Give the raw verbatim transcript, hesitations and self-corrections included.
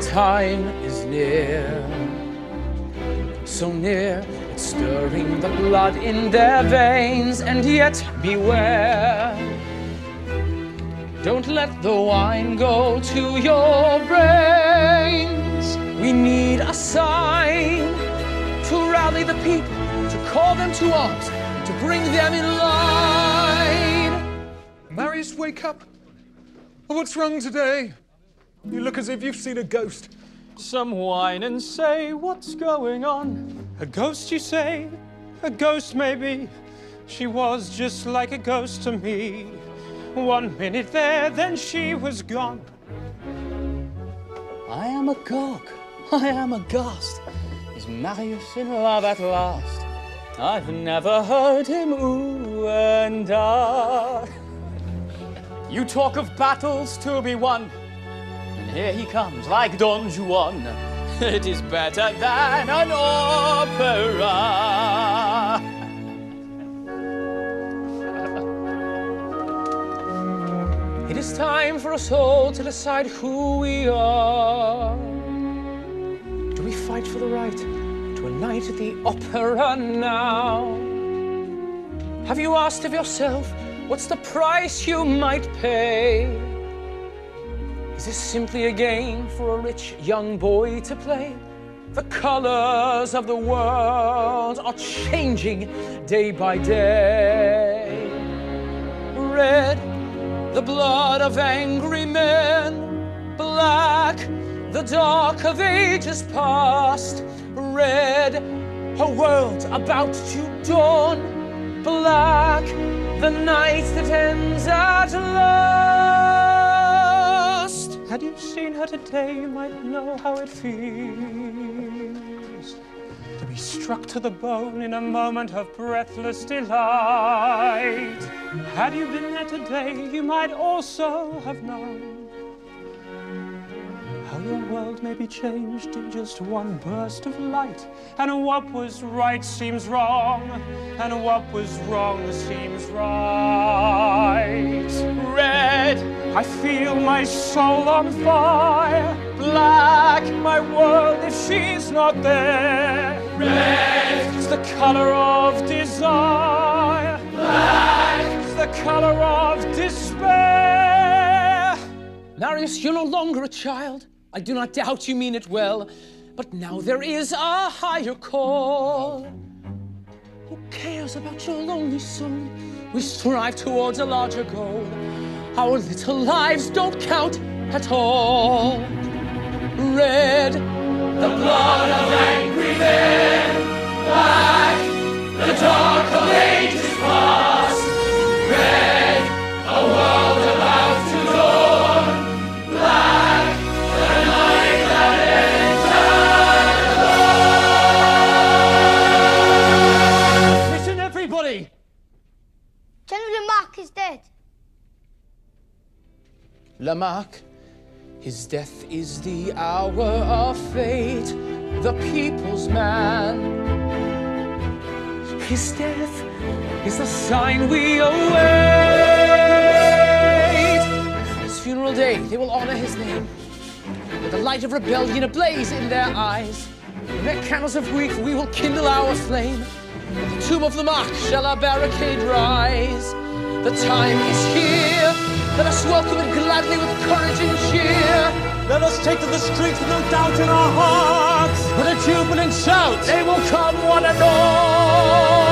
time is near, so near, it's stirring the blood in their veins. And yet beware, don't let the wine go to your brains. We need a sign to rally the people, to call them to arms, to bring them in line. Marius, wake up. What's wrong today? You look as if you've seen a ghost. Some whine and say, what's going on? A ghost, you say? A ghost, maybe. She was just like a ghost to me. One minute there, then she was gone. I am agog. I am aghast. Is Marius in love at last? I've never heard him ooh and ah. You talk of battles to be won. Here he comes, like Don Juan. It is better than an opera. It is time for us all to decide who we are. Do we fight for the right to a night at the opera now? Have you asked of yourself what's the price you might pay? Is this simply a game for a rich young boy to play? The colors of the world are changing day by day. Red, the blood of angry men. Black, the dark of ages past. Red, a world about to dawn. Black, the night that ends at last. Had you seen her today, you might know how it feels to be struck to the bone in a moment of breathless delight. Had you been there today, you might also have known how your world may be changed in just one burst of light. And what was right seems wrong, and what was wrong seems right. Red, I feel my soul on fire. Black, my world if she's not there. Red is the color of desire. Black is the color of despair. Marius, you're no longer a child. I do not doubt you mean it well. But now there is a higher call. Who cares about your lonely soul? We strive towards a larger goal. Our little lives don't count at all. Red, the blood of angry men. Black, the dark of ages past. Red, a world about to dawn. Black, the night that ends at last. Listen, everybody! General Lamarck is dead. Lamarck, his death is the hour of fate, the people's man. His death is the sign we await. On his funeral day, they will honor his name, with the light of rebellion ablaze in their eyes. In their candles of grief, we will kindle our flame. At the tomb of Lamarck shall our barricade rise. The time is here. Let us welcome it gladly with courage and cheer. Let us take to the streets with no doubt in our hearts. With a jubilant shout, they will come one and all.